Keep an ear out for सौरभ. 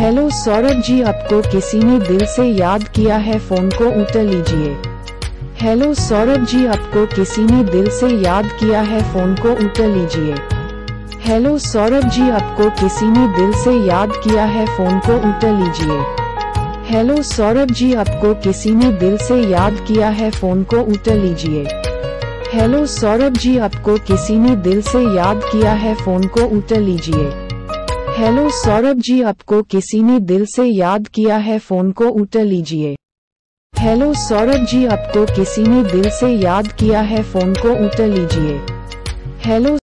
Hello सौरभ ji, आपको किसी ने दिल से याद किया है, फोन को उठा लीजिए। हेलो सौरभ जी, आपको किसी ने दिल से याद किया है, फोन को उठा लीजिए। हेलो सौरभ जी, आपको किसी ने दिल से याद किया है, फोन को उठा लीजिए। हेलो सौरभ जी, आपको किसी ने दिल से याद किया है, फोन को उठा लीजिए। हेलो सौरभ जी, आपको किसी ने दिल से याद किया है, फोन को उठा लीजिए। हेलो सौरभ जी, आपको किसी ने दिल से याद किया है, फोन को उठा लीजिए। हेलो सौरभ जी, आपको किसी ने दिल से याद किया है, फोन को उठा लीजिए। हेलो